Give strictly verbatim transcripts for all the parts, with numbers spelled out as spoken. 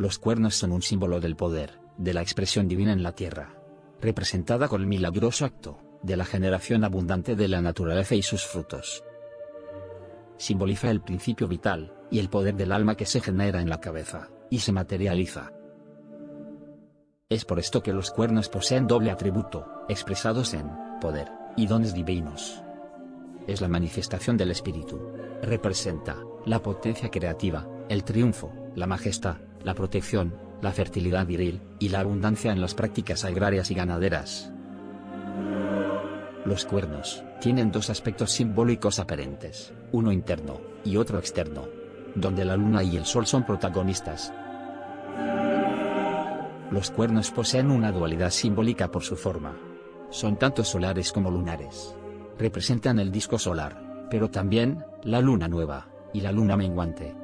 Los cuernos son un símbolo del poder, de la expresión divina en la tierra, representada con el milagroso acto, de la generación abundante de la naturaleza y sus frutos. Simboliza el principio vital, y el poder del alma que se genera en la cabeza, y se materializa. Es por esto que los cuernos poseen doble atributo, expresados en poder y dones divinos. Es la manifestación del espíritu. Representa la potencia creativa, el triunfo, la majestad, la protección, la fertilidad viril, y la abundancia en las prácticas agrarias y ganaderas. Los cuernos tienen dos aspectos simbólicos aparentes, uno interno, y otro externo, donde la luna y el sol son protagonistas. Los cuernos poseen una dualidad simbólica por su forma. Son tanto solares como lunares. Representan el disco solar, pero también, la luna nueva, y la luna menguante.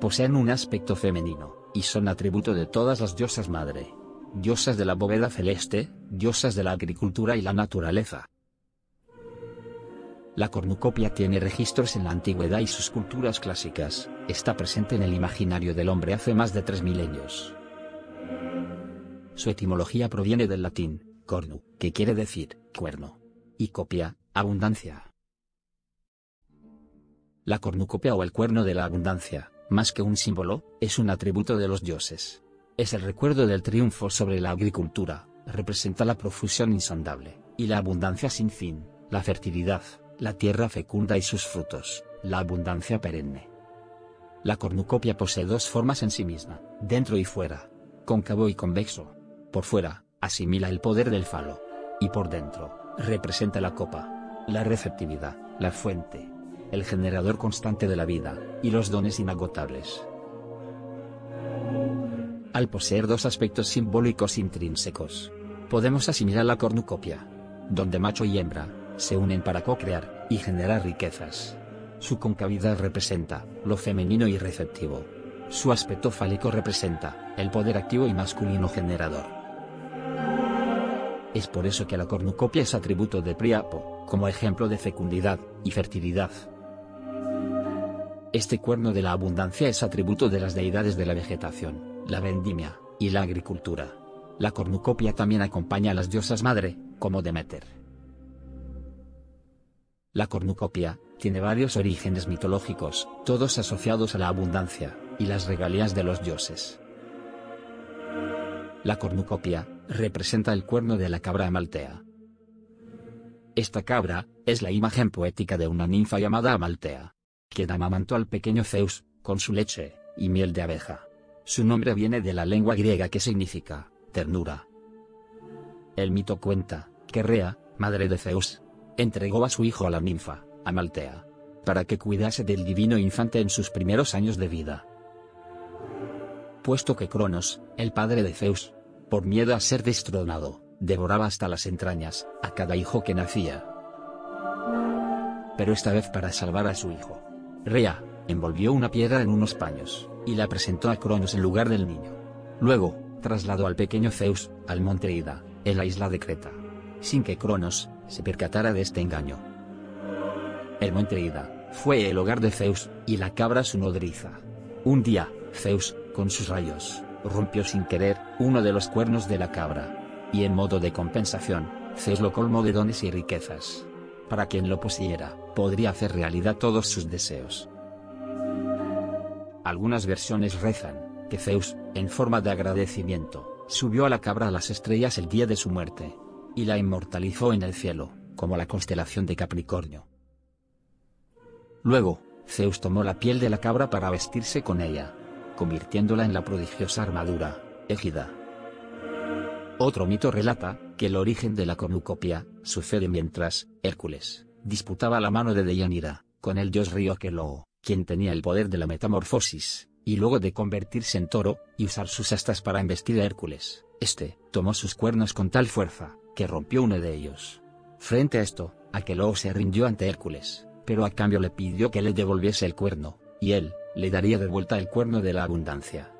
Poseen un aspecto femenino, y son atributo de todas las diosas madre. Diosas de la bóveda celeste, diosas de la agricultura y la naturaleza. La cornucopia tiene registros en la antigüedad y sus culturas clásicas, está presente en el imaginario del hombre hace más de tres milenios. Su etimología proviene del latín, cornu, que quiere decir, cuerno, y copia, abundancia. La cornucopia o el cuerno de la abundancia, más que un símbolo, es un atributo de los dioses. Es el recuerdo del triunfo sobre la agricultura, representa la profusión insondable, y la abundancia sin fin, la fertilidad, la tierra fecunda y sus frutos, la abundancia perenne. La cornucopia posee dos formas en sí misma, dentro y fuera, cóncavo y convexo. Por fuera, asimila el poder del falo. Y por dentro, representa la copa, la receptividad, la fuente, el generador constante de la vida, y los dones inagotables. Al poseer dos aspectos simbólicos intrínsecos, podemos asimilar la cornucopia, donde macho y hembra se unen para co-crear y generar riquezas. Su concavidad representa lo femenino y receptivo. Su aspecto fálico representa el poder activo y masculino generador. Es por eso que la cornucopia es atributo de Priapo, como ejemplo de fecundidad y fertilidad. Este cuerno de la abundancia es atributo de las deidades de la vegetación, la vendimia y la agricultura. La cornucopia también acompaña a las diosas madre, como Demeter. La cornucopia tiene varios orígenes mitológicos, todos asociados a la abundancia y las regalías de los dioses. La cornucopia representa el cuerno de la cabra Amalthea. Esta cabra es la imagen poética de una ninfa llamada Amalthea, quien amamantó al pequeño Zeus con su leche y miel de abeja. Su nombre viene de la lengua griega que significa ternura. El mito cuenta que Rhea, madre de Zeus, entregó a su hijo a la ninfa Amalthea para que cuidase del divino infante en sus primeros años de vida. Puesto que Cronos, el padre de Zeus, por miedo a ser destronado, devoraba hasta las entrañas a cada hijo que nacía. Pero esta vez para salvar a su hijo, Rhea envolvió una piedra en unos paños y la presentó a Cronos en lugar del niño. Luego, trasladó al pequeño Zeus al monte Ida, en la isla de Creta, sin que Cronos se percatara de este engaño. El monte Ida fue el hogar de Zeus y la cabra su nodriza. Un día, Zeus, con sus rayos, rompió sin querer uno de los cuernos de la cabra, y en modo de compensación, Zeus lo colmó de dones y riquezas. Para quien lo poseyera, podría hacer realidad todos sus deseos. Algunas versiones rezan que Zeus, en forma de agradecimiento, subió a la cabra a las estrellas el día de su muerte, y la inmortalizó en el cielo, como la constelación de Capricornio. Luego, Zeus tomó la piel de la cabra para vestirse con ella, convirtiéndola en la prodigiosa armadura, égida. Otro mito relata que el origen de la cornucopia sucede mientras Hércules disputaba la mano de Deianira con el dios río Achelous, quien tenía el poder de la metamorfosis, y luego de convertirse en toro y usar sus astas para embestir a Hércules, este tomó sus cuernos con tal fuerza que rompió uno de ellos. Frente a esto, Achelous se rindió ante Hércules, pero a cambio le pidió que le devolviese el cuerno, y él le daría de vuelta el cuerno de la abundancia.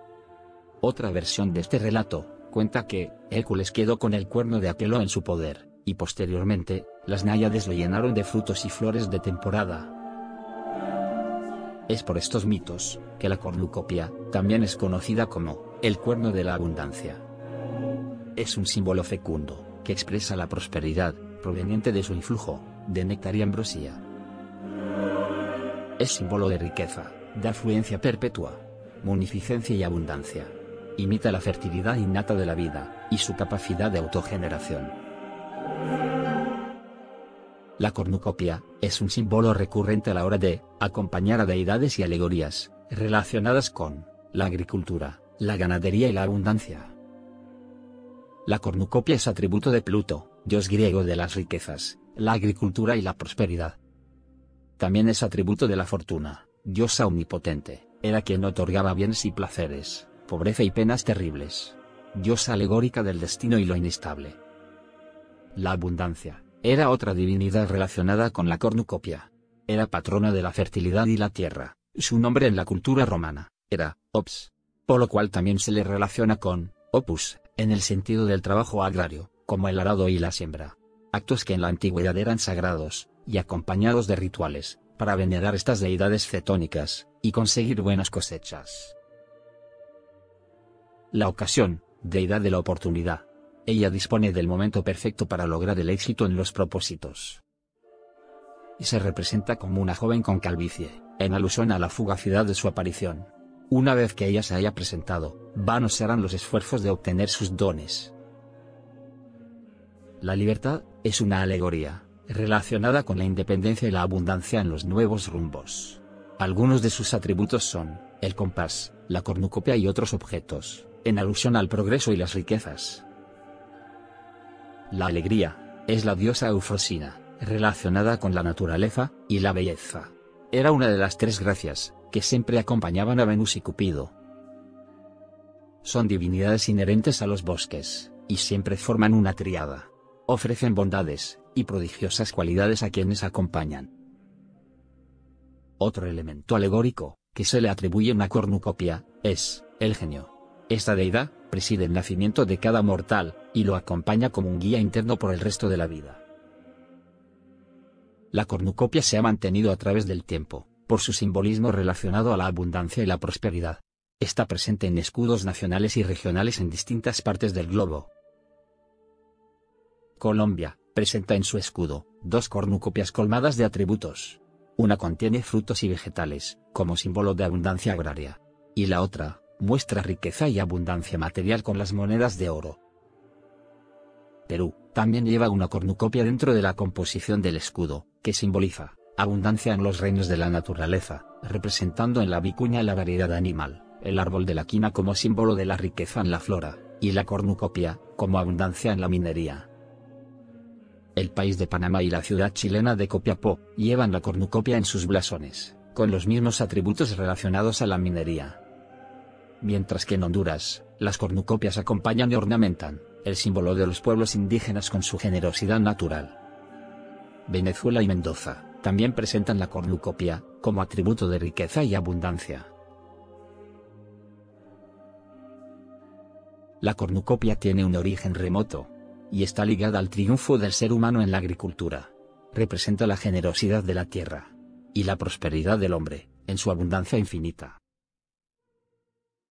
Otra versión de este relato cuenta que Hércules quedó con el cuerno de Achelous en su poder, y posteriormente, las náyades lo llenaron de frutos y flores de temporada. Es por estos mitos que la cornucopia también es conocida como El cuerno de la abundancia. Es un símbolo fecundo, que expresa la prosperidad, proveniente de su influjo, de néctar y ambrosía. Es símbolo de riqueza, de afluencia perpetua, munificencia y abundancia. Imita la fertilidad innata de la vida, y su capacidad de autogeneración. La cornucopia, es un símbolo recurrente a la hora de acompañar a deidades y alegorías, relacionadas con la agricultura, la ganadería y la abundancia. La cornucopia es atributo de Pluto, dios griego de las riquezas, la agricultura y la prosperidad. También es atributo de la fortuna, diosa omnipotente, era quien otorgaba bienes y placeres, pobreza y penas terribles. Diosa alegórica del destino y lo inestable. La abundancia, era otra divinidad relacionada con la cornucopia. Era patrona de la fertilidad y la tierra, su nombre en la cultura romana, era Ops, por lo cual también se le relaciona con Opus, en el sentido del trabajo agrario, como el arado y la siembra. Actos que en la antigüedad eran sagrados, y acompañados de rituales, para venerar estas deidades cetónicas, y conseguir buenas cosechas. La ocasión, deidad de la oportunidad. Ella dispone del momento perfecto para lograr el éxito en los propósitos. Y se representa como una joven con calvicie, en alusión a la fugacidad de su aparición. Una vez que ella se haya presentado, vanos serán los esfuerzos de obtener sus dones. La libertad, es una alegoría, relacionada con la independencia y la abundancia en los nuevos rumbos. Algunos de sus atributos son, el compás, la cornucopia y otros objetos, en alusión al progreso y las riquezas. La alegría, es la diosa Euphrosyne, relacionada con la naturaleza, y la belleza. Era una de las tres gracias, que siempre acompañaban a Venus y Cupido. Son divinidades inherentes a los bosques, y siempre forman una tríada. Ofrecen bondades, y prodigiosas cualidades a quienes acompañan. Otro elemento alegórico, que se le atribuye una cornucopia, es el genio. Esta deidad, preside el nacimiento de cada mortal, y lo acompaña como un guía interno por el resto de la vida. La cornucopia se ha mantenido a través del tiempo, por su simbolismo relacionado a la abundancia y la prosperidad. Está presente en escudos nacionales y regionales en distintas partes del globo. Colombia, presenta en su escudo, dos cornucopias colmadas de atributos. Una contiene frutos y vegetales, como símbolo de abundancia agraria. Y la otra, muestra riqueza y abundancia material con las monedas de oro. Perú, también lleva una cornucopia dentro de la composición del escudo, que simboliza abundancia en los reinos de la naturaleza, representando en la vicuña la variedad animal, el árbol de la quina como símbolo de la riqueza en la flora, y la cornucopia, como abundancia en la minería. El país de Panamá y la ciudad chilena de Copiapó, llevan la cornucopia en sus blasones, con los mismos atributos relacionados a la minería. Mientras que en Honduras, las cornucopias acompañan y ornamentan, el símbolo de los pueblos indígenas con su generosidad natural. Venezuela y Mendoza, también presentan la cornucopia, como atributo de riqueza y abundancia. La cornucopia tiene un origen remoto, y está ligada al triunfo del ser humano en la agricultura. Representa la generosidad de la tierra, y la prosperidad del hombre, en su abundancia infinita.